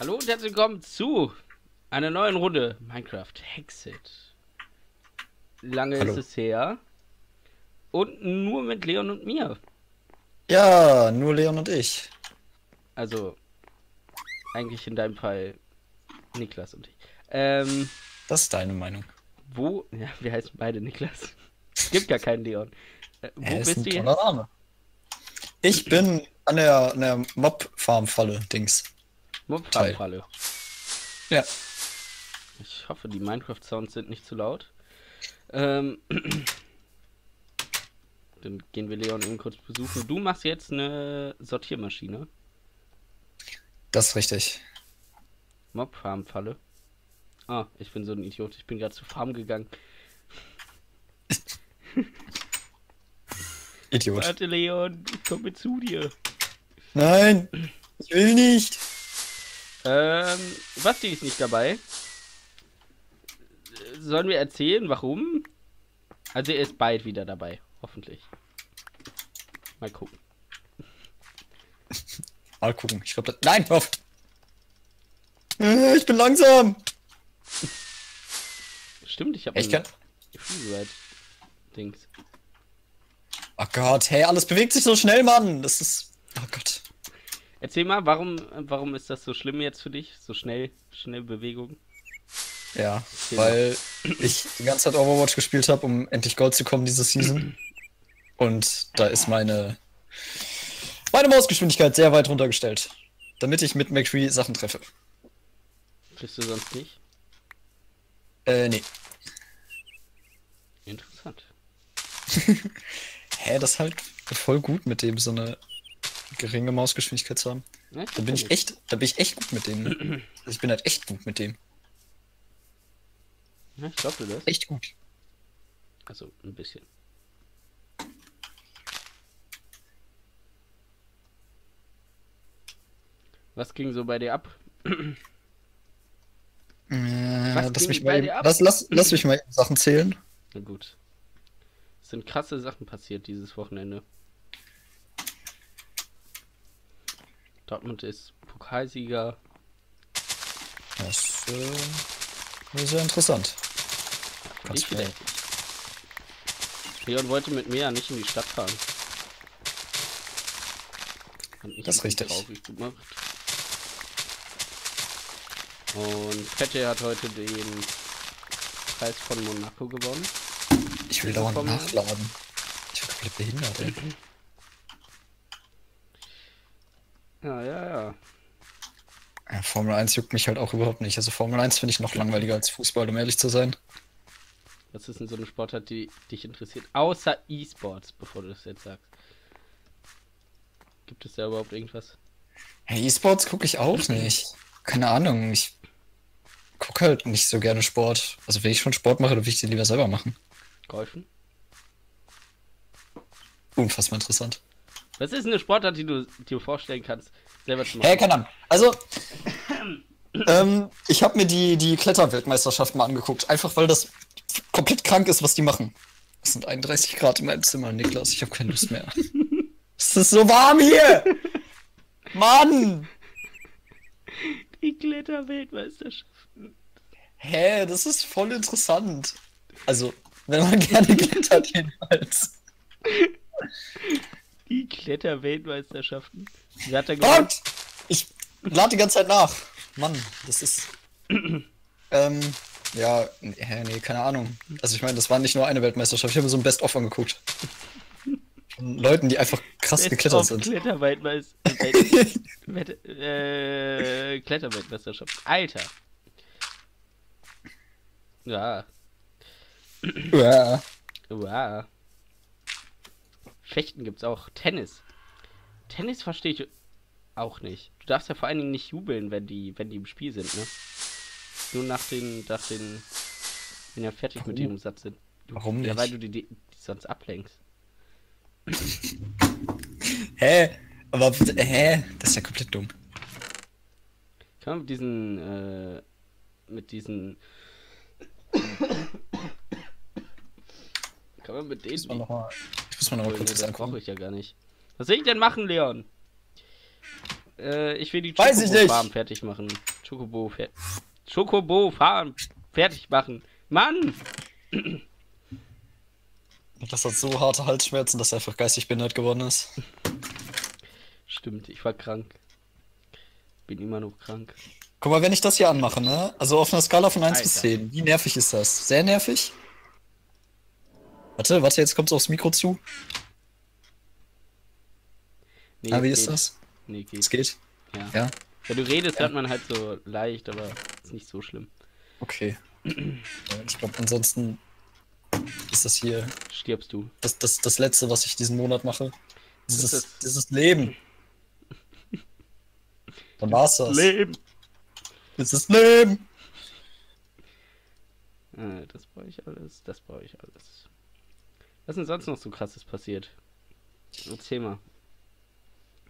Hallo und herzlich willkommen zu einer neuen Runde Minecraft Hexit. Lange Hallo. Ist es her. Und nur mit Leon und mir. Ja, nur Leon und ich. Also, eigentlich in deinem Fall Niklas und ich. Das ist deine Meinung. Wo? Ja, wir heißen beide Niklas. Es gibt gar keinen Leon. Wo bist du jetzt? Name. Ich bin an der Mobfarmfalle Dings. Mobfarmfalle. Ja. Ich hoffe, die Minecraft-Sounds sind nicht zu laut. Dann gehen wir Leon eben kurz besuchen. Du machst jetzt eine Sortiermaschine. Das ist richtig. Mobfarmfalle. Ah, ich bin so ein Idiot. Ich bin gerade zur Farm gegangen. Idiot. Warte, Leon, ich komme zu dir. Nein, ich will nicht. Basti ist nicht dabei. Sollen wir erzählen, warum? Also er ist bald wieder dabei, hoffentlich. Mal gucken. Mal gucken, ich glaube das... Nein, auf! Ich bin langsam! Stimmt, ich habe... Ich kann... Freeride-Dings. Oh Gott, hey, alles bewegt sich so schnell, Mann! Das ist... Oh Gott. Erzähl mal, warum ist das so schlimm jetzt für dich? So schnell Bewegung? Ja, erzähl weil mal. Ich die ganze Zeit Overwatch gespielt habe, um endlich Gold zu kommen diese Season. Und da ist meine Mausgeschwindigkeit sehr weit runtergestellt. Damit ich mit McCree Sachen treffe. Bist du sonst nicht? Nee. Interessant. Hä, das ist halt voll gut mit dem, so eine geringe Mausgeschwindigkeit zu haben. Ja, da bin ich echt gut mit dem. Ne? Ich bin halt echt gut mit dem. Ja, ich glaube das. Echt gut. Also, ein bisschen. Was ging so bei dir ab? Lass mich mal Sachen zählen. Na gut. Es sind krasse Sachen passiert dieses Wochenende. Dortmund ist Pokalsieger. Das ist ja interessant. Ganz vielleicht. Leon wollte mit mir ja nicht in die Stadt fahren. Das ist richtig. Traurig gemacht. Und Pette hat heute den Preis von Monaco gewonnen. Ich will dauernd nachladen. Ich bin komplett behindert, ey. Ja. Formel 1 juckt mich halt auch überhaupt nicht. Also Formel 1 finde ich noch langweiliger als Fußball, um ehrlich zu sein. Was ist denn so eine Sportart, die dich interessiert? Außer E-Sports, bevor du das jetzt sagst. Gibt es da überhaupt irgendwas? Hey, E-Sports gucke ich auch nicht. Keine Ahnung, ich gucke halt nicht so gerne Sport. Also wenn ich schon Sport mache, dann will ich den lieber selber machen. Golfen? Unfassbar interessant. Was ist eine Sportart, die du dir vorstellen kannst, selber zu machen? Hey, keine Ahnung. Also, ich habe mir die Kletterweltmeisterschaft mal angeguckt. Einfach, weil das komplett krank ist, was die machen. Es sind 31 Grad in meinem Zimmer, Niklas. Ich habe keine Lust mehr. Es ist so warm hier! Mann! Die Kletterweltmeisterschaften. Hä, das ist voll interessant. Also, wenn man gerne klettert jedenfalls. Die Kletterweltmeisterschaften. Gott! Ich lade die ganze Zeit nach. Mann, das ist... ja, nee, keine Ahnung. Also ich meine, das war nicht nur eine Weltmeisterschaft. Ich habe mir so ein Best-of angeguckt. Von Leuten, die einfach krass geklettert sind. Kletterweltmeisterschaft. Alter. Ja. Wow. Fechten gibt's auch. Tennis. Tennis verstehe ich auch nicht. Du darfst ja vor allen Dingen nicht jubeln, wenn die im Spiel sind, ne? Nur nach den wenn ja fertig mit dem Satz sind. Warum nicht? Ja, weil du die sonst ablenkst. Hä? Aber hä? Das ist ja komplett dumm. Kann man mit denen. Ich muss mal noch mal kurz das angucken. Brauche ich ja gar nicht. Was will ich denn machen, Leon? Ich will die Chocobo-Farm fertig machen. Chocobo-Farm fertig machen. Mann! Das hat so harte Halsschmerzen, dass er einfach geistig behindert geworden ist. Stimmt, ich war krank. Bin immer noch krank. Guck mal, wenn ich das hier anmache, ne? Also auf einer Skala von 1 Alter. Bis 10. Wie nervig ist das? Sehr nervig? Warte, jetzt kommt's aufs Mikro zu. Nee, wie ist das? Nee, geht. Es geht? Ja. Ja? Wenn du redest, hört man halt so leicht, aber ist nicht so schlimm. Okay. Ich glaube, ansonsten ist das hier... Stirbst du. Das Letzte, was ich diesen Monat mache. Dieses Leben. Dann war's das. Leben. Dieses Leben. Das brauche ich alles. Was ist denn sonst noch so Krasses passiert? Erzähl mal.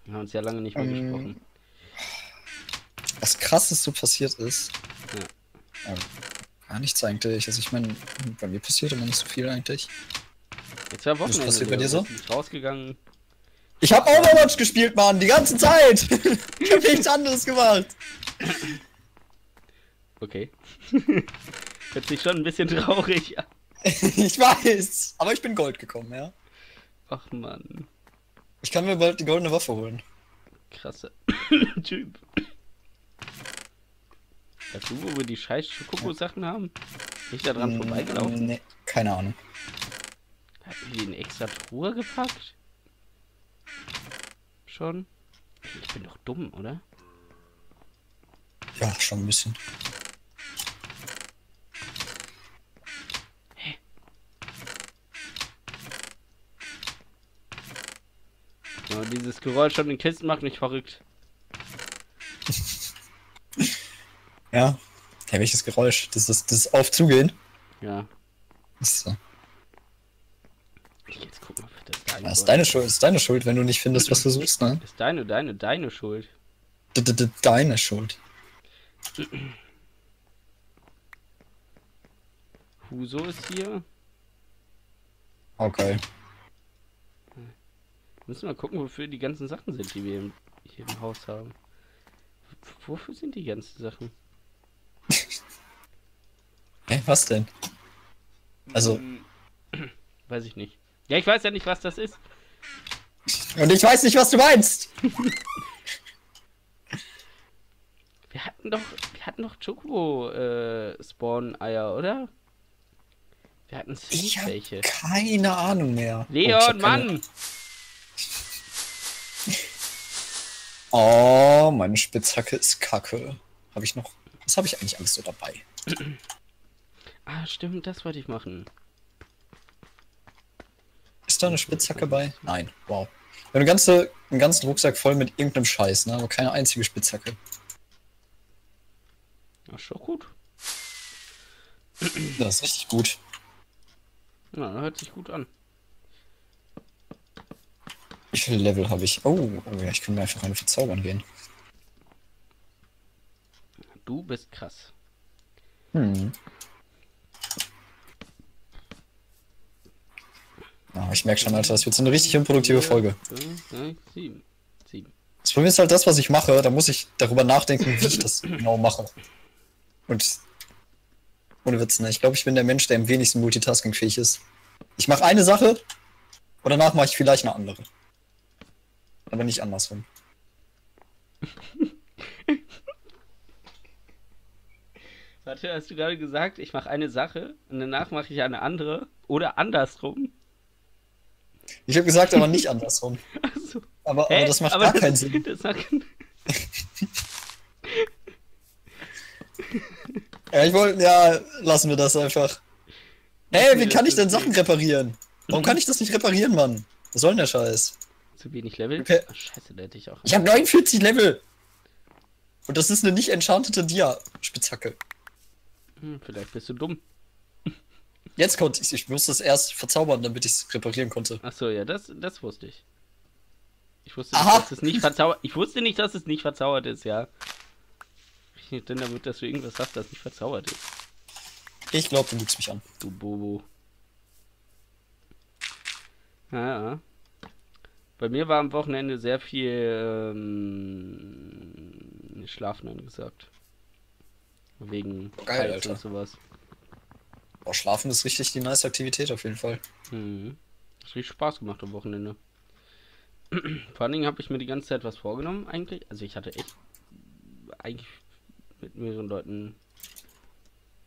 Wir haben uns ja lange nicht mehr gesprochen. Was Krasses so passiert ist? Ja. Gar nichts eigentlich. Also ich meine, bei mir passiert immer nicht so viel eigentlich. Jetzt war Wochenende. Was passiert bei dir so? Rausgegangen. Ich hab Overwatch gespielt, Mann, die ganze Zeit! Ich hab nichts anderes gemacht! Okay. Hört sich schon ein bisschen traurig an. Ich weiß, aber ich bin Gold gekommen, ja. Ach Mann. Ich kann mir bald die goldene Waffe holen. Krasse Typ. Weißt du, wo wir die scheiß Schokoko-Sachen haben? Nicht da dran vorbeigelaufen? Nee, keine Ahnung. Hat die eine extra Truhe gepackt? Schon? Ich bin doch dumm, oder? Ja, schon ein bisschen. Hä? Ja, dieses Geräusch schon in Kisten macht mich verrückt. Ja. Ja, welches Geräusch? Das ist aufzugehen? Ja. So. Jetzt gucken, ob das da ist. Ist deine Schuld, wenn du nicht findest, was du suchst, ne? Ist deine Schuld. Deine Schuld. Huso ist hier. Okay. Müssen wir mal gucken, wofür die ganzen Sachen sind, die wir hier im Haus haben. Wofür sind die ganzen Sachen? Hey, was denn? Also... Weiß ich nicht. Ja, ich weiß ja nicht, was das ist. Und ich weiß nicht, was du meinst. Wir hatten doch Choco-Spawn-Eier, oder? Wir hatten welche. Ich hab keine Ahnung mehr. Leon, oh, Mann! Oh, meine Spitzhacke ist kacke. Habe ich noch... Was habe ich eigentlich alles so dabei? Ah, stimmt, das wollte ich machen. Ist da eine Spitzhacke bei? Nein, wow. Wir haben einen ganzen Rucksack voll mit irgendeinem Scheiß, ne? Aber keine einzige Spitzhacke. Ach, schon gut. Das ist richtig gut. Na, hört sich gut an. Wie viele Level habe ich? Oh ja, ich kann mir einfach eine verzaubern gehen. Du bist krass. Hm. Oh, ich merke schon, Alter, das wird so eine richtig unproduktive Folge. 7. Das Problem ist halt das, was ich mache, da muss ich darüber nachdenken, wie ich das genau mache. Und ohne Witz, ne? Ich glaube, ich bin der Mensch, der am wenigsten multitaskingfähig ist. Ich mache eine Sache und danach mache ich vielleicht eine andere. Aber nicht andersrum. Warte, hast du gerade gesagt, ich mache eine Sache und danach mache ich eine andere oder andersrum? Ich habe gesagt, aber nicht andersrum. Ach so. Aber das macht gar keinen Sinn. Ja, ich wollte... Ja, lassen wir das einfach. Hey, wie kann ich denn Sachen reparieren? Warum kann ich das nicht reparieren, Mann? Was soll denn der Scheiß? Zu wenig Level? Okay. Ach, scheiße, da hätte ich auch... Ich habe 49 Level! Und das ist eine nicht enchantete Dia-Spitzhacke. Hm, vielleicht bist du dumm. Jetzt konnte ich musste es erst verzaubern, damit ich es reparieren konnte. Achso, ja, das wusste ich. Ich wusste nicht, dass es nicht verzaubert ist. Ich wusste nicht, dass es nicht verzaubert ist, ja. Ich nicht denn damit, dass du irgendwas hast, das nicht verzaubert ist. Ich glaube, du lügst mich an. Du Bobo. Ja. Bei mir war am Wochenende sehr viel Schlafen angesagt. Wegen geil, Alter. Und sowas. Boah, Schlafen ist richtig die nice Aktivität auf jeden Fall. Mhm. Das hat richtig Spaß gemacht am Wochenende. Vor allen Dingen habe ich mir die ganze Zeit was vorgenommen eigentlich. Also ich hatte echt eigentlich mit mehreren Leuten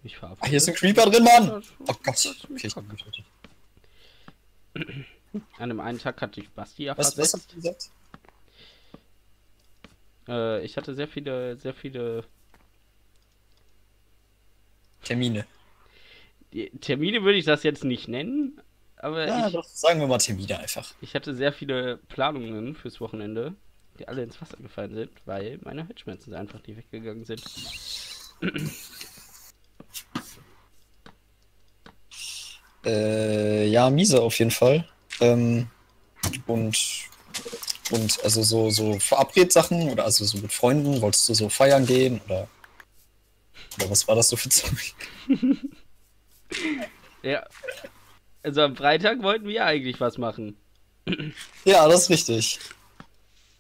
mich verabredet. Ah, hier ist ein Creeper drin, Mann! Oh Gott. Okay, ich hab mich getötet. An dem einen Tag hatte ich Basti erfasst. Was hast du gesagt? Ich hatte sehr viele... Termine. Termine würde ich das jetzt nicht nennen, aber ja, doch, sagen wir mal Termine einfach. Ich hatte sehr viele Planungen fürs Wochenende, die alle ins Wasser gefallen sind, weil meine Halsschmerzen einfach nicht weggegangen sind. Ja, miese auf jeden Fall. Und also so Verabredsachen oder also so mit Freunden, wolltest du so feiern gehen oder was war das so für Zeug? Ja. Also am Freitag wollten wir eigentlich was machen. Ja, das ist richtig.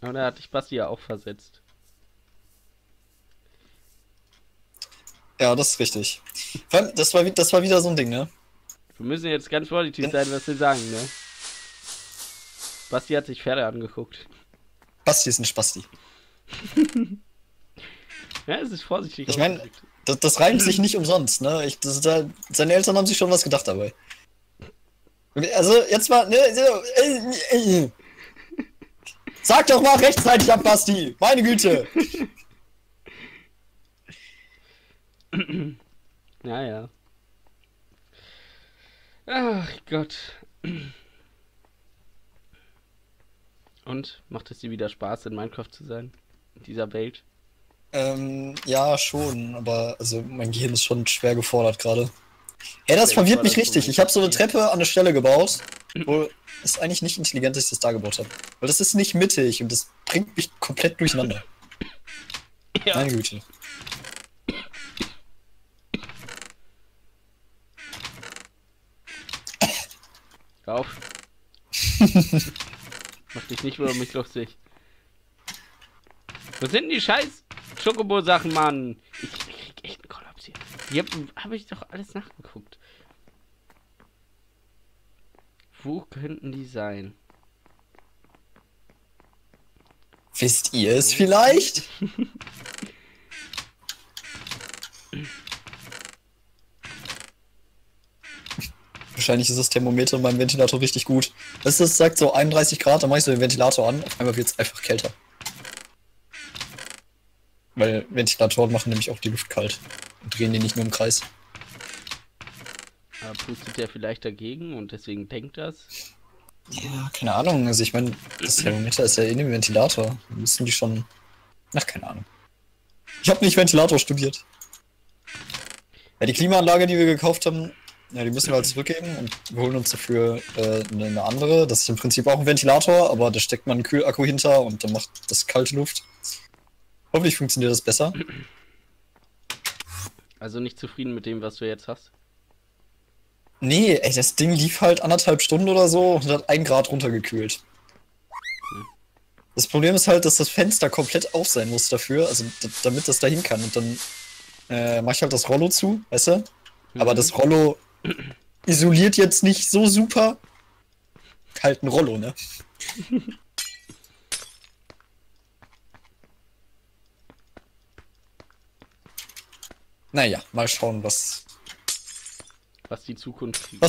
Aber da hatte ich Basti ja auch versetzt. Ja, das ist richtig. Das war wieder so ein Ding, ne? Wir müssen jetzt ganz vorsichtig sein, was wir sagen, ne? Basti hat sich Pferde angeguckt. Basti ist ein Spasti. Ja, es ist vorsichtig. Ich meine, das reimt sich nicht umsonst, ne? Seine Eltern haben sich schon was gedacht dabei. Also, jetzt mal, ne? Sag doch mal rechtzeitig ab, Basti! Meine Güte! Naja. Ach Gott. Und? Macht es dir wieder Spaß, in Minecraft zu sein? In dieser Welt? Ja, schon, aber also mein Gehirn ist schon schwer gefordert gerade. Ey, das verwirrt mich richtig. Ich habe so eine Treppe an der Stelle gebaut, wo es eigentlich nicht intelligent ist, dass ich das da gebaut habe. Weil das ist nicht mittig und das bringt mich komplett durcheinander. Ja. Meine Güte. Hör auf. Mach dich nicht über mich lustig. Wo sind denn die scheiß Chocobo-Sachen, Mann? Ich krieg echt einen Kollaps hier. Die hab ich doch alles nachgeguckt. Wo könnten die sein? Wisst ihr es vielleicht? Wahrscheinlich ist das Thermometer in meinem Ventilator richtig gut. Das sagt so 31 Grad, dann mache ich so den Ventilator an. Auf einmal wird es einfach kälter. Weil Ventilatoren machen nämlich auch die Luft kalt und drehen die nicht nur im Kreis. Aber pustet der vielleicht dagegen und deswegen denkt das? Ja, keine Ahnung. Also ich meine, das Thermometer ist ja in dem Ventilator. Da müssen die schon... Ach, keine Ahnung. Ich habe nicht Ventilator studiert. Ja, die Klimaanlage, die wir gekauft haben, ja, die müssen wir halt zurückgeben und wir holen uns dafür eine andere. Das ist im Prinzip auch ein Ventilator, aber da steckt man einen Kühlakku hinter und dann macht das kalte Luft. Hoffentlich funktioniert das besser. Also nicht zufrieden mit dem, was du jetzt hast? Nee, ey, das Ding lief halt 1,5 Stunden oder so und hat 1 Grad runtergekühlt. Hm. Das Problem ist halt, dass das Fenster komplett auf sein muss dafür, also damit das dahin kann. Und dann mache ich halt das Rollo zu, weißt du? Mhm. Aber das Rollo isoliert jetzt nicht so super. Halt ein Rollo, ne? Naja, mal schauen, was die Zukunft gibt.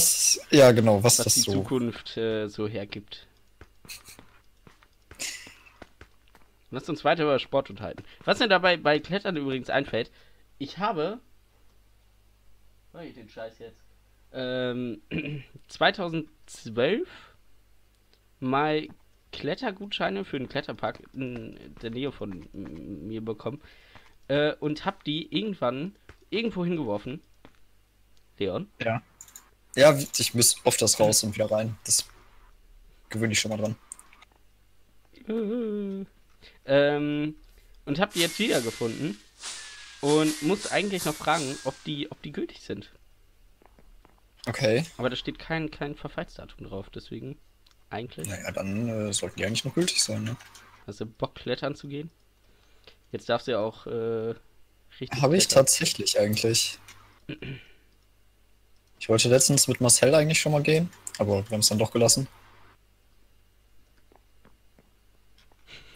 Ja, genau, was das die so... Zukunft so hergibt. Lasst uns weiter über Sport unterhalten. Was mir dabei bei Klettern übrigens einfällt, ich habe... Was mache ich den Scheiß jetzt? 2012 mal Klettergutscheine für einen Kletterpark in der Nähe von mir bekommen. Und hab die irgendwann irgendwo hingeworfen. Leon? Ja. Ja, ich muss oft das raus und wieder rein. Das gewöhne ich schon mal dran. Und hab die jetzt wiedergefunden. Und muss eigentlich noch fragen, ob die gültig sind. Okay. Aber da steht kein Verfallsdatum drauf, deswegen eigentlich. Naja, dann sollten die eigentlich noch gültig sein, ne? Hast du Bock, klettern zu gehen? Jetzt darfst du ja auch Richtig. Habe ich tatsächlich eigentlich. Ich wollte letztens mit Marcel eigentlich schon mal gehen, aber wir haben es dann doch gelassen.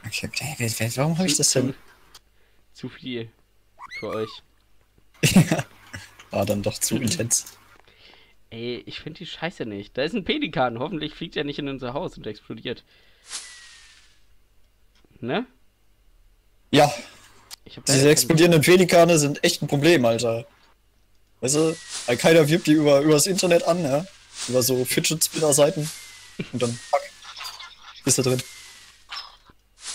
Okay, David, warum habe ich das denn? Zu viel für euch. Ja, war dann doch zu intens. Ey, ich finde die Scheiße nicht. Da ist ein Pelikan. Hoffentlich fliegt er nicht in unser Haus und explodiert. Ne? Ja. Diese explodierenden Pelikane sind echt ein Problem, Alter. Weißt du, weil keiner wirbt die übers Internet an, ja? Über so Fidget-Spinner-Seiten. Und dann, fuck, bist du drin.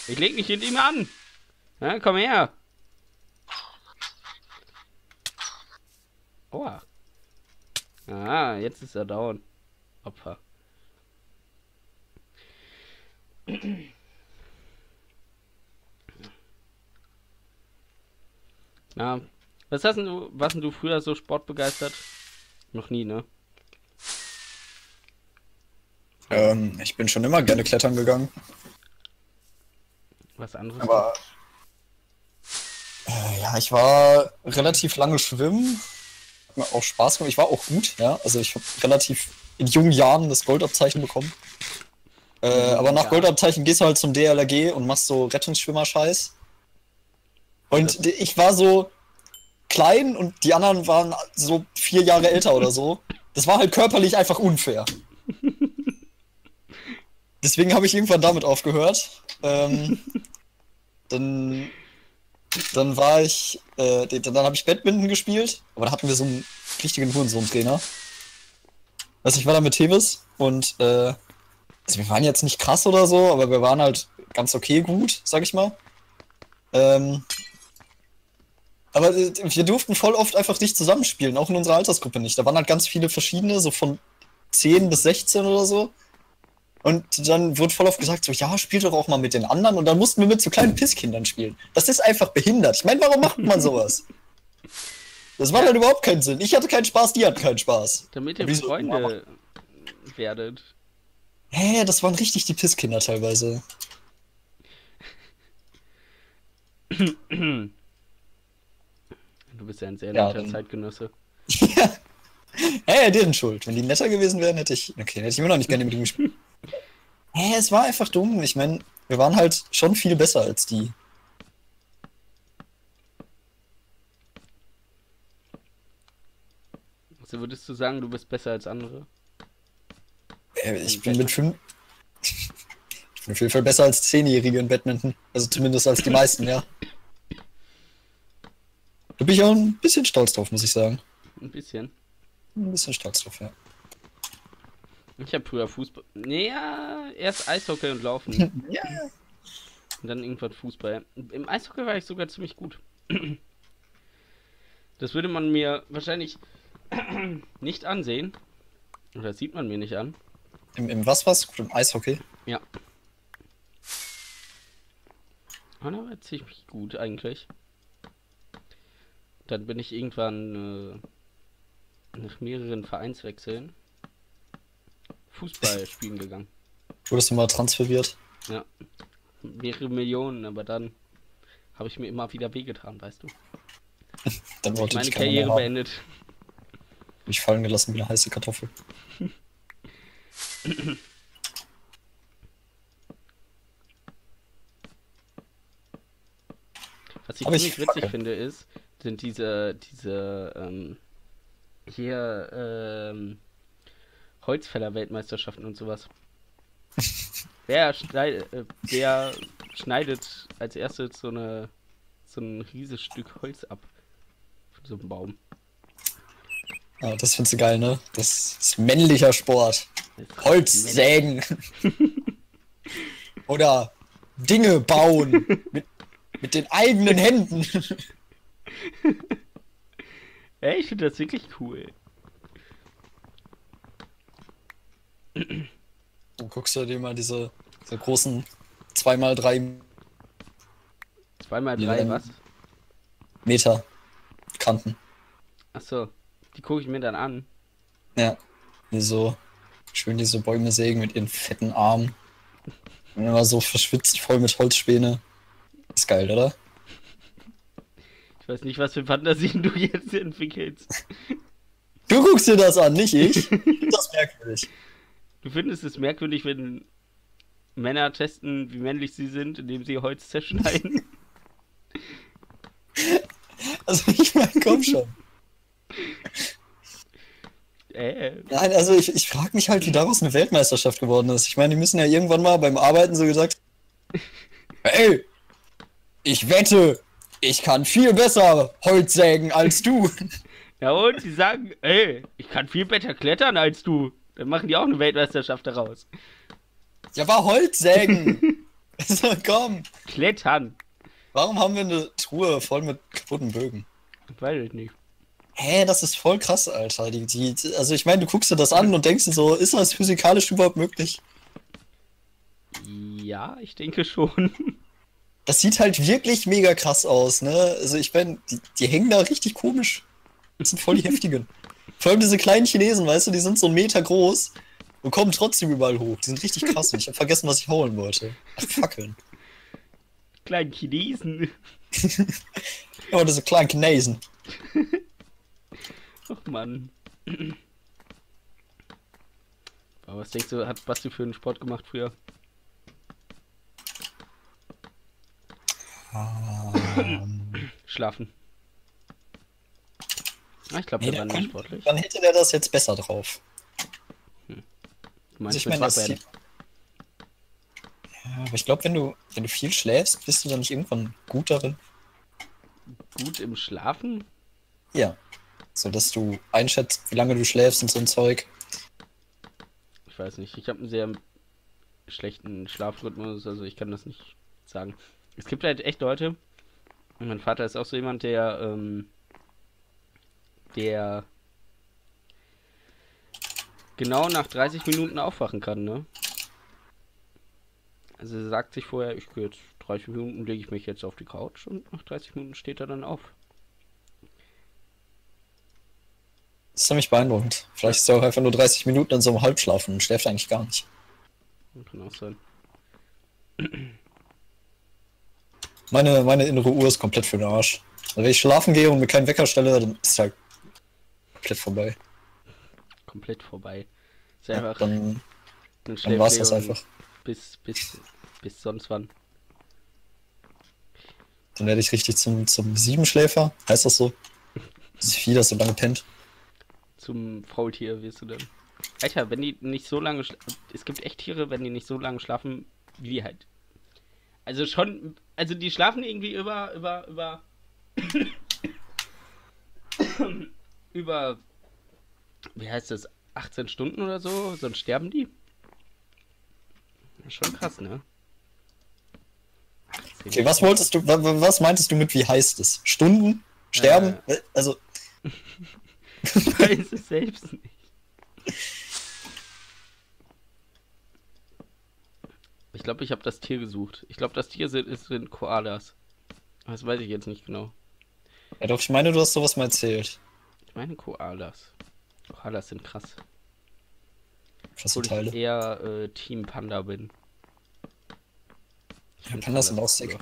Ich leg mich hinter ihm an. Na, komm her. Oha. Ah, jetzt ist er down. Opfer. Na, warst du früher so sportbegeistert? Noch nie, ne? Ich bin schon immer gerne klettern gegangen. Was anderes? Aber ja, ich war relativ lange schwimmen. Hat mir auch Spaß gemacht. Ich war auch gut, ja. Also ich habe relativ in jungen Jahren das Goldabzeichen bekommen. Aber nach Goldabzeichen gehst du halt zum DLRG und machst so Rettungsschwimmer-Scheiß. Und ich war so klein und die anderen waren so 4 Jahre älter oder so. Das war halt körperlich einfach unfair. Deswegen habe ich irgendwann damit aufgehört. Dann war ich, dann habe ich Badminton gespielt, aber da hatten wir so einen richtigen Hurensohn-Trainer. Also ich war da mit Themis und also wir waren jetzt nicht krass oder so, aber wir waren halt ganz okay gut, sag ich mal. Aber wir durften voll oft einfach nicht zusammenspielen, auch in unserer Altersgruppe nicht. Da waren halt ganz viele verschiedene, so von 10 bis 16 oder so. Und dann wird voll oft gesagt, so, ja, spiel doch auch mal mit den anderen. Und dann mussten wir mit so kleinen Pisskindern spielen. Das ist einfach behindert. Ich meine, warum macht man sowas? Das macht halt überhaupt keinen Sinn. Ich hatte keinen Spaß, die hatten keinen Spaß. Damit ihr Freunde werdet. Hä, hey, das waren richtig die Pisskinder teilweise. Du bist ja ein sehr netter Zeitgenosse. Ja. Hey, die sind schuld. Wenn die netter gewesen wären, hätte ich... Okay, hätte ich immer noch nicht gerne mit ihm gespielt. Hey, es war einfach dumm. Ich meine, wir waren halt schon viel besser als die. Also würdest du sagen, du bist besser als andere? Ich bin mit 5... Ich bin auf jeden Fall besser als 10-Jährige in Badminton. Also zumindest als die meisten, ja. Da bin ich auch ein bisschen stolz drauf, muss ich sagen. Ein bisschen? Ein bisschen stolz drauf, ja. Ich habe früher Fußball... Naja, erst Eishockey und Laufen. Ja. Und dann irgendwann Fußball. Im Eishockey war ich sogar ziemlich gut. Das würde man mir wahrscheinlich nicht ansehen. Oder sieht man mir nicht an. Im was war's? Im Eishockey? Ja. Oh, da war ziemlich gut eigentlich. Dann bin ich irgendwann nach mehreren Vereinswechseln Fußball spielen gegangen. Wurdest du mal transferiert? Ja. Mehrere Millionen, aber dann habe ich mir immer wieder wehgetan, weißt du. Dann wollte ich meine Karriere beendet. Mich fallen gelassen wie eine heiße Kartoffel. Was ich ziemlich witzig finde ist, sind diese Holzfäller-Weltmeisterschaften und sowas. Wer schneidet als erstes so ein riesiges Stück Holz ab von so einem Baum? Ja, das findest du geil, ne? Das ist männlicher Sport. Holz sägen. Oder Dinge bauen. mit den eigenen Händen. Ey, ich finde das wirklich cool. Du guckst ja dir mal diese großen 2x3... 2x3 was? Meter. Kanten. Achso, die gucke ich mir dann an. Ja, so schön diese Bäume sägen mit ihren fetten Armen. Und immer so verschwitzt, voll mit Holzspäne. Ist geil, oder? Ich weiß nicht, was für Fantasien du jetzt entwickelst. Du guckst dir das an, nicht ich. Das ist merkwürdig. Du findest es merkwürdig, wenn Männer testen, wie männlich sie sind, indem sie Holz zerschneiden. Also ich meine, komm schon. Nein, also ich frage mich halt, wie daraus eine Weltmeisterschaft geworden ist. Ich meine, die müssen ja irgendwann mal beim Arbeiten so gesagt... Ey, ich wette, ich kann viel besser Holz sägen als du. Ja und, die sagen, ey, ich kann viel besser klettern als du. Dann machen die auch eine Weltmeisterschaft daraus. Ja, war Holz sägen. So, komm. Klettern. Warum haben wir eine Truhe voll mit kaputten Bögen? Weiß ich nicht. Hä, das ist voll krass, Alter. Also ich meine, du guckst dir das an und denkst dir so, ist das physikalisch überhaupt möglich? Ja, ich denke schon. Das sieht halt wirklich mega krass aus, ne? Also ich meine, die hängen da richtig komisch. Das sind voll die heftigen. Vor allem diese kleinen Chinesen, weißt du, die sind so 1 Meter groß und kommen trotzdem überall hoch. Die sind richtig krass und ich habe vergessen, was ich holen wollte. Ach, Fackeln. Kleinen Chinesen. Oh, diese kleinen Chinesen. Ach Mann. Aber was denkst du, hat Basti für einen Sport gemacht früher? Schlafen. Ich glaube, der war nicht sportlich. Dann hätte der das jetzt besser drauf. Hm. Du meinst, also ich meine, ja, aber ich glaube, wenn du viel schläfst, bist du dann nicht irgendwann gut darin. Gut im Schlafen? Ja. So, dass du einschätzt, wie lange du schläfst und so ein Zeug. Ich weiß nicht. Ich habe einen sehr schlechten Schlafrhythmus, also ich kann das nicht sagen. Es gibt halt echt Leute, und mein Vater ist auch so jemand, der genau nach 30 Minuten aufwachen kann, ne? Also er sagt sich vorher, ich gehe jetzt 30 Minuten, lege ich mich jetzt auf die Couch und nach 30 Minuten steht er dann auf. Das ist ziemlich beeindruckend. Vielleicht ist er auch einfach nur 30 Minuten in so einem Halbschlafen und schläft eigentlich gar nicht. Kann auch sein. Meine innere Uhr ist komplett für den Arsch. Also wenn ich schlafen gehe und mir keinen Wecker stelle, dann ist es halt komplett vorbei. Komplett vorbei. Ist ja, einfach dann war es das einfach. Bis sonst wann. Dann werde ich richtig zum Siebenschläfer, heißt das so? Das ist viel, das so lange pennt. Zum Faultier wirst du dann. Alter, wenn die nicht so lange es gibt echt Tiere, wenn die nicht so lange schlafen, wie die halt. Also schon, also die schlafen irgendwie über wie heißt das, 18 Stunden oder so, sonst sterben die. Schon krass, ne? Okay, was meintest du mit, wie heißt es? Stunden? Sterben? Also... Ich weiß es selbst nicht. Ich glaube, ich habe das Tier gesucht. Ich glaube, das Tier sind Koalas. Das weiß ich jetzt nicht genau. Ja doch, ich meine, du hast sowas mal erzählt. Ich meine Koalas. Koalas sind krass. Obwohl ich eher Team Panda bin. Ja, Pandas sind auch sick.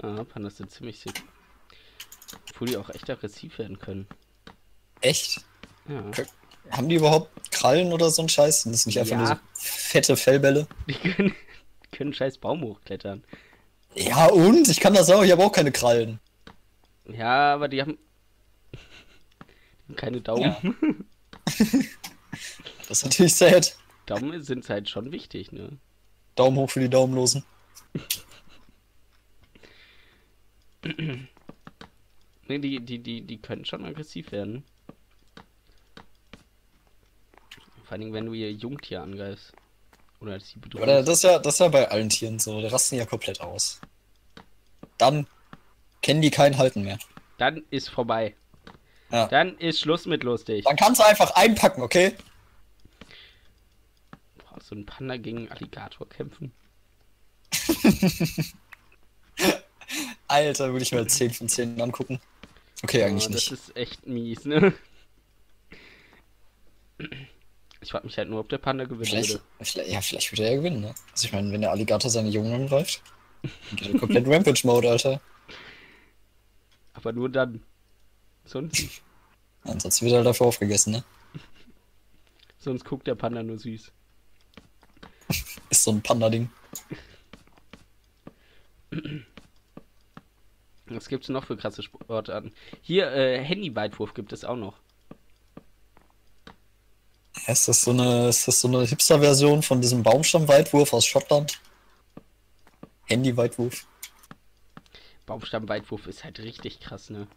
Ah, Pandas sind ziemlich sick. Obwohl die auch echt aggressiv werden können. Echt? Ja. Haben die überhaupt Krallen oder so ein Scheiß? Sind das nicht einfach nur so fette Fellbälle? Die können scheiß Baum hochklettern. Ja und? Ich kann das auch, ich habe auch keine Krallen. Ja, aber die haben keine Daumen. Ja. Das ist natürlich sad. Daumen sind halt schon wichtig, ne? Daumen hoch für die Daumenlosen. Ne, die können schon aggressiv werden. Vor allem, wenn du ihr Jungtier angreifst. Oder sie bedrohst. Aber das ist ja bei allen Tieren so. Die rasten ja komplett aus. Dann kennen die kein Halten mehr. Dann ist vorbei. Ja. Dann ist Schluss mit lustig. Dann kannst du einfach einpacken, okay? Boah, so ein Panda gegen einen Alligator kämpfen. Alter, würde ich mir 10 von 10 angucken. Okay, eigentlich nicht. Das ist echt mies, ne? Ich frag mich halt nur, ob der Panda gewinnen würde. Ja, vielleicht würde er gewinnen, ne? Also ich meine, wenn der Alligator seine Jungen angreift, geht er komplett Rampage-Mode, Alter. Aber nur dann. Sonst... Ansonsten wird er dafür aufgegessen, ne? Sonst guckt der Panda nur süß. Ist so ein Panda-Ding. Was gibt's noch für krasse Sportarten? Hier, Handyweitwurf gibt es auch noch. Ist das so eine Hipster-Version von diesem Baumstammweitwurf aus Schottland? Handyweitwurf. Baumstammweitwurf ist halt richtig krass, ne?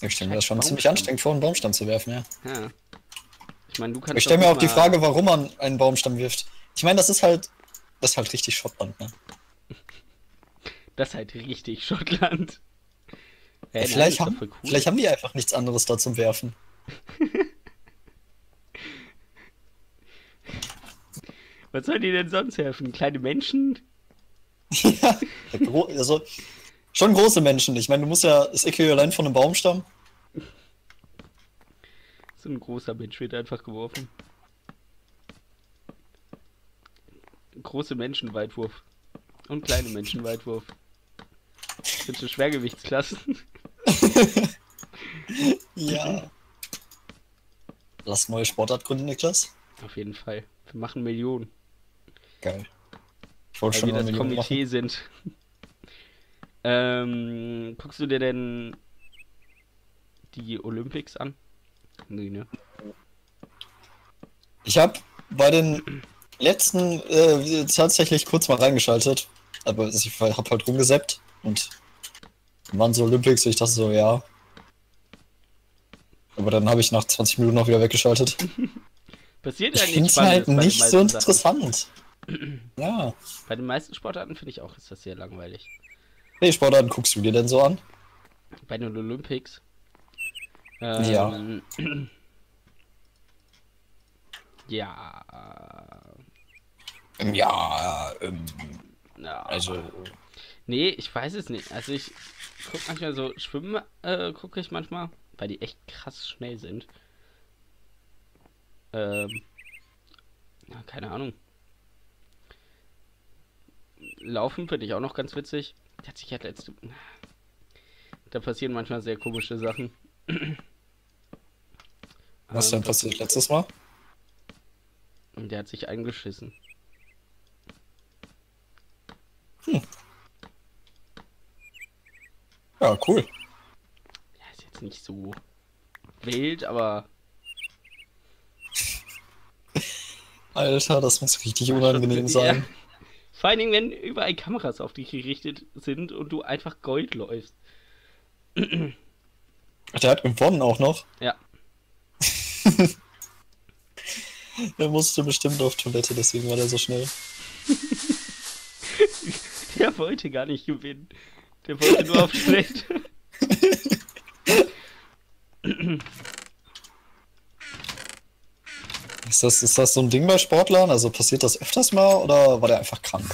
Ich stelle mir das schon ziemlich anstrengend vor, einen Baumstamm zu werfen, ja. Ja. Ich meine, du kannst. Ich stelle mir auch die Frage, warum man einen Baumstamm wirft. Ich meine, das ist halt richtig Schottland, ne? Das ist halt richtig Schottland. Ja, vielleicht haben die einfach nichts anderes da zum Werfen. Was soll die denn sonst helfen? Kleine Menschen? Ja, also schon große Menschen. Ich meine, du musst ja das Äquivalent von einem Baumstamm. So ein großer Mensch wird einfach geworfen. Große Menschenweitwurf. Und kleine Menschenweitwurf. Das sind schon Schwergewichtsklassen. Ja. Lass neue Sportart gründen, Niklas. Auf jeden Fall. Wir machen Millionen. Geil. Weil schon wir das Komitee machen. Sind. Guckst du dir denn die Olympics an? Nee, ne? Ich habe bei den letzten tatsächlich kurz mal reingeschaltet. Aber ich habe halt rumgesappt und waren so Olympics, ich dachte so, ja. Aber dann habe ich nach 20 Minuten auch wieder weggeschaltet. Passiert ja nicht. Ich finde halt nicht so interessant. Ja. Bei den meisten Sportarten finde ich auch, ist das sehr langweilig. Welche Sportarten guckst du dir denn so an? Bei den Olympics. Ja. Ja. Ja. Ja. Also. Nee, ich weiß es nicht. Also ich gucke manchmal so, Schwimmen gucke ich manchmal, weil die echt krass schnell sind. Ja, keine Ahnung. Laufen finde ich auch noch ganz witzig. Da passieren manchmal sehr komische Sachen. Was denn passiert letztes Mal? Und der hat sich eingeschissen. Hm. Ja, cool. Ja, ist jetzt nicht so wild, aber... Alter, das muss richtig unangenehm sein. Ja. Vor allen Dingen, wenn überall Kameras auf dich gerichtet sind und du einfach Gold läufst. Ach, der hat gewonnen auch noch? Ja. Der musste bestimmt auf Toilette, deswegen war der so schnell. Der wollte gar nicht gewinnen. Der wollte nur auf Toilette. Ist das so ein Ding bei Sportlern? Also passiert das öfters mal oder war der einfach krank?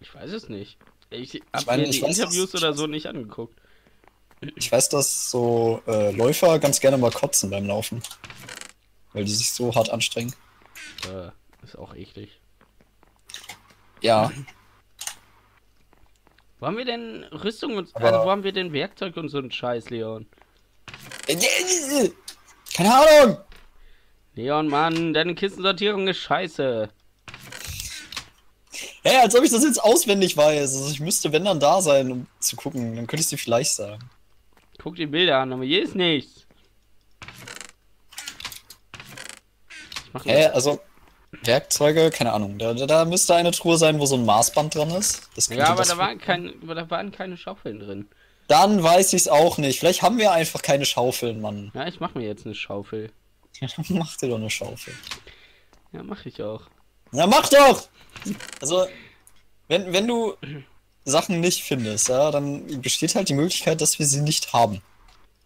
Ich weiß es nicht. Ich habe mir die Interviews oder so nicht angeguckt. Ich weiß, dass so Läufer ganz gerne mal kotzen beim Laufen. Weil die sich so hart anstrengen. Ist auch eklig. Ja. Wo haben wir denn Rüstung und... Also wo haben wir denn Werkzeug und so einen Scheiß, Leon? Keine Ahnung! Leon, Mann, deine Kistensortierung ist scheiße. Hey, als ob ich das jetzt auswendig weiß. Also ich müsste, wenn, dann da sein, um zu gucken. Dann könnte ich dir vielleicht sagen. Guck die Bilder an, aber hier ist nichts. Hey, also Werkzeuge, keine Ahnung. Da müsste eine Truhe sein, wo so ein Maßband dran ist. Das ja, aber da waren keine Schaufeln drin. Dann weiß ich es auch nicht. Vielleicht haben wir einfach keine Schaufeln, Mann. Ja, ich mache mir jetzt eine Schaufel. Ja, dann mach dir doch eine Schaufel. Ja, mach ich auch. Na, mach doch! Also, wenn du Sachen nicht findest, ja, dann besteht halt die Möglichkeit, dass wir sie nicht haben.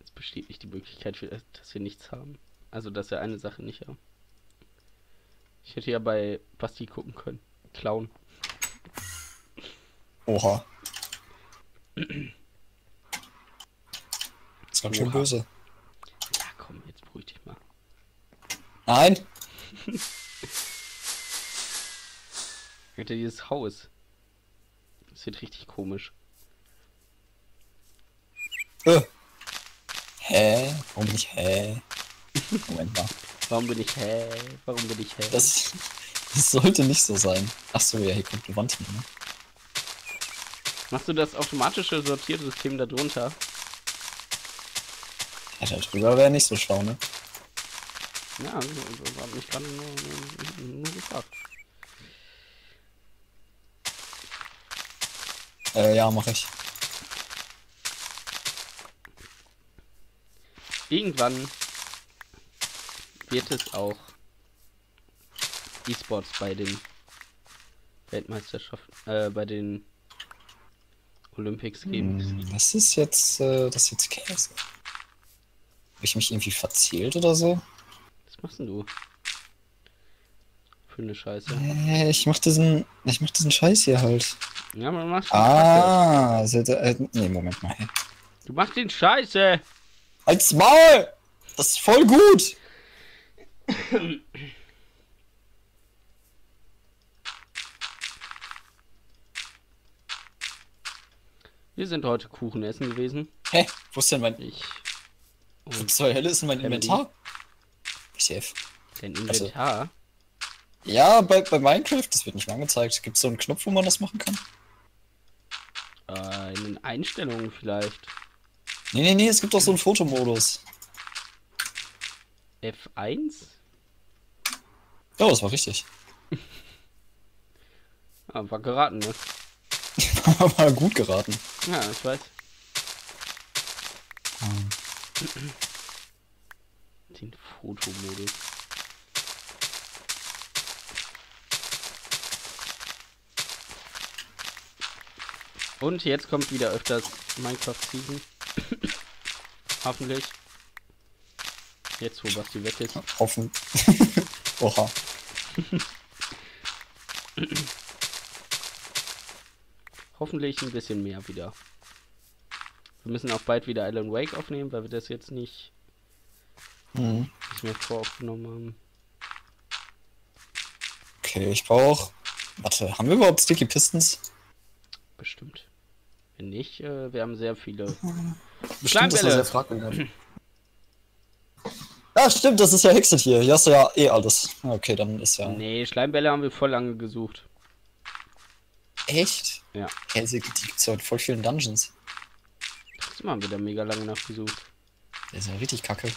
Es besteht nicht die Möglichkeit, dass wir nichts haben. Also, dass wir eine Sache nicht haben. Ich hätte ja bei Basti gucken können. Klauen. Oha. Das ist ganz schön böse. Ja, komm. Nein. Alter, dieses Haus. Das wird richtig komisch. Hä? Warum bin ich hä? Moment mal. Warum bin ich hä? Warum bin ich hä? Das sollte nicht so sein. Achso, ja, hier kommt die Wand hin, ne? Machst du das automatische sortierte System da drunter? Ja, da drüber wäre nicht so schlau, ne? Ja, das hat mich gerade nur gefragt. Ja, mach ich. Irgendwann wird es auch E-Sports bei den Weltmeisterschaften, bei den Olympics geben. Das ist jetzt, das ist jetzt Käse. Habe ich mich irgendwie verzählt oder so? Was machst denn du? Für eine Scheiße. Ich mach diesen Scheiß hier halt. Ja, man macht schon. Ah, nee, Moment mal. Du machst den Scheiße! Halt's Maul! Das ist voll gut! Wir sind heute Kuchen essen gewesen. Hä? Hey, wo ist denn mein... Wo zur Hölle ist denn mein Inventar? Chef. Dein Inventar? Also, ja, bei Minecraft, das wird nicht mehr angezeigt. Gibt es so einen Knopf, wo man das machen kann? In den Einstellungen vielleicht. Nee, es gibt auch so einen Fotomodus. F1? Oh, das war richtig. Ja, war geraten, ne? War gut geraten. Ja, ich weiß. Den Fotomodus. Und jetzt kommt wieder öfters Minecraft Season. Hoffentlich. Jetzt, wo Basti weg ist. Hoffen. Oha. Hoffentlich ein bisschen mehr wieder. Wir müssen auch bald wieder Island Wake aufnehmen, weil wir das jetzt nicht mehr voraufgenommen haben. Okay, ich brauche... Warte, haben wir überhaupt Sticky Pistons? Bestimmt. Wenn nicht, wir haben sehr viele... Schleimbälle! Ah, stimmt, das ist ja Hexit hier. Hier hast du ja eh alles. Okay, dann ist ja... Nee, Schleimbälle haben wir voll lange gesucht. Echt? Ja. Die gibt's ja in voll vielen Dungeons. Das haben wir da mega lange nachgesucht. Der ist ja richtig kacke.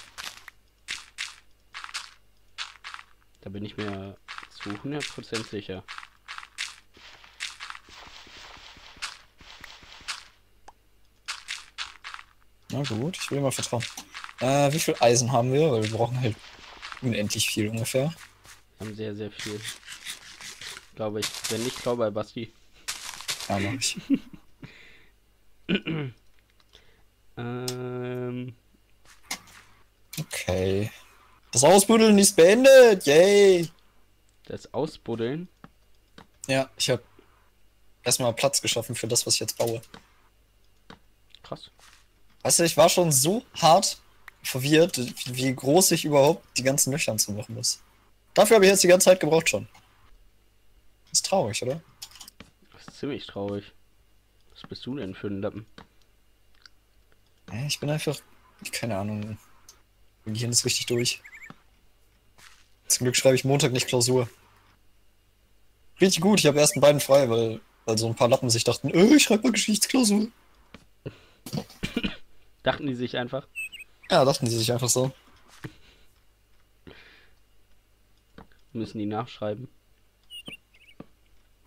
Da bin ich mir zu 100% sicher. Na gut, ich will mal vertrauen. Wie viel Eisen haben wir? Weil wir brauchen halt unendlich viel ungefähr. Wir haben sehr, sehr viel. Glaube ich. Wenn nicht, glaube bei Basti. Ja, mach ich. Okay. Das Ausbuddeln ist beendet! Yay! Das Ausbuddeln? Ja, ich habe erstmal Platz geschaffen für das, was ich jetzt baue. Krass. Weißt du, ich war schon so hart verwirrt, wie groß ich überhaupt die ganzen Löchern zu machen muss. Dafür habe ich jetzt die ganze Zeit gebraucht schon. Ist traurig, oder? Das ist ziemlich traurig. Was bist du denn für ein Lappen? Ich bin einfach... Keine Ahnung. Mein Gehirn ist richtig durch. Zum Glück schreibe ich Montag nicht Klausur. Richtig gut, ich habe ersten beiden frei, weil so ein paar Lappen sich dachten, ich schreibe mal Geschichtsklausur. Dachten die sich einfach? Ja, dachten die sich einfach so. Müssen die nachschreiben?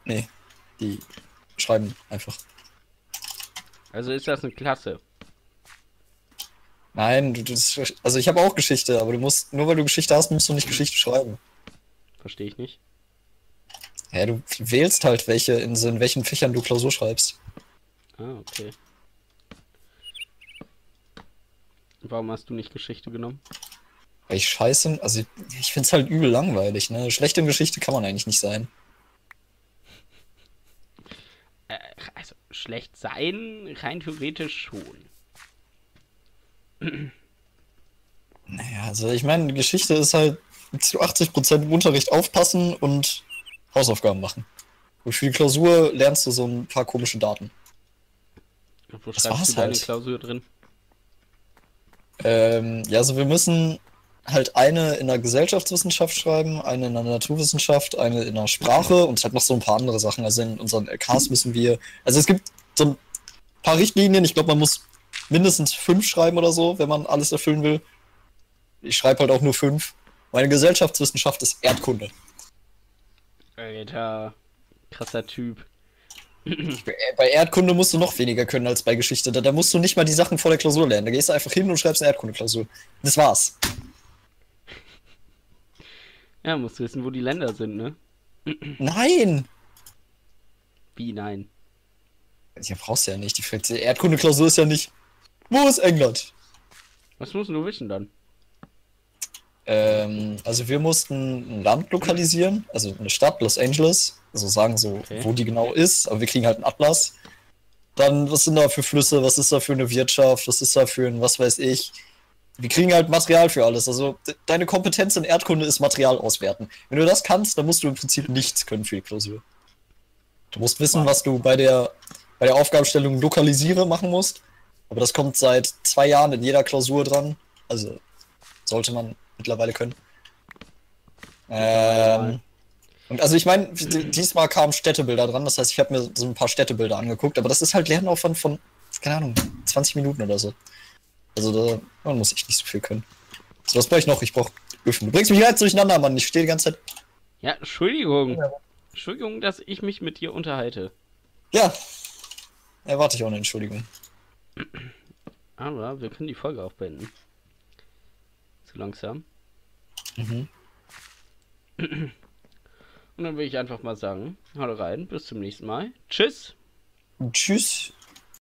Nee, die schreiben einfach. Also ist das eine Klasse? Nein, also ich habe auch Geschichte, aber du musst, nur weil du Geschichte hast, musst du nicht Geschichte schreiben. Verstehe ich nicht. Ja, du wählst halt welche, in welchen Fächern du Klausur schreibst. Ah, okay. Warum hast du nicht Geschichte genommen? Weil ich scheiße, also ich find's halt übel langweilig, ne? Schlecht in Geschichte kann man eigentlich nicht sein. Also schlecht sein, rein theoretisch schon. Naja, also ich meine, Geschichte ist halt zu 80% im Unterricht aufpassen und Hausaufgaben machen. Und für die Klausur lernst du so ein paar komische Daten. Wo schreibst du deine Klausur drin? Ja, also wir müssen halt eine in der Gesellschaftswissenschaft schreiben, eine in der Naturwissenschaft, eine in der Sprache und halt noch so ein paar andere Sachen. Also in unseren LKs müssen wir... Also es gibt so ein paar Richtlinien. Ich glaube, man muss mindestens 5 schreiben oder so, wenn man alles erfüllen will. Ich schreibe halt auch nur 5. Meine Gesellschaftswissenschaft ist Erdkunde. Alter, krasser Typ. Bei Erdkunde musst du noch weniger können als bei Geschichte. Da musst du nicht mal die Sachen vor der Klausur lernen. Da gehst du einfach hin und schreibst eine Erdkunde-Klausur. Das war's. Ja, musst du wissen, wo die Länder sind, ne? Nein! Wie nein? Ja, brauchst du ja nicht. Die Erdkunde-Klausur ist ja nicht... Wo ist England? Was musst du wissen dann? Also wir mussten ein Land lokalisieren, also eine Stadt, Los Angeles, also sagen so, okay, wo die genau ist, aber wir kriegen halt einen Atlas. Dann, was sind da für Flüsse, was ist da für eine Wirtschaft, was ist da für ein, was weiß ich. Wir kriegen halt Material für alles, also deine Kompetenz in Erdkunde ist Material auswerten. Wenn du das kannst, dann musst du im Prinzip nichts können für die Klausur. Du musst wissen, was du bei der Aufgabenstellung lokalisiere machen musst, aber das kommt seit 2 Jahren in jeder Klausur dran, also sollte man mittlerweile können. Und also ich meine, diesmal kamen Städtebilder dran, das heißt, ich habe mir so ein paar Städtebilder angeguckt, aber das ist halt Lernaufwand von, keine Ahnung, 20 Minuten oder so. Also da muss ich nicht so viel können. So, was brauche ich noch? Ich brauche Öfen. Du bringst mich halt durcheinander, Mann. Ich stehe die ganze Zeit... Ja, Entschuldigung. Ja. Entschuldigung, dass ich mich mit dir unterhalte. Ja. Erwarte ich auch eine Entschuldigung. Aber wir können die Folge auch beenden. Zu langsam. Mhm. Und dann will ich einfach mal sagen, haut rein, bis zum nächsten Mal. Tschüss. Tschüss.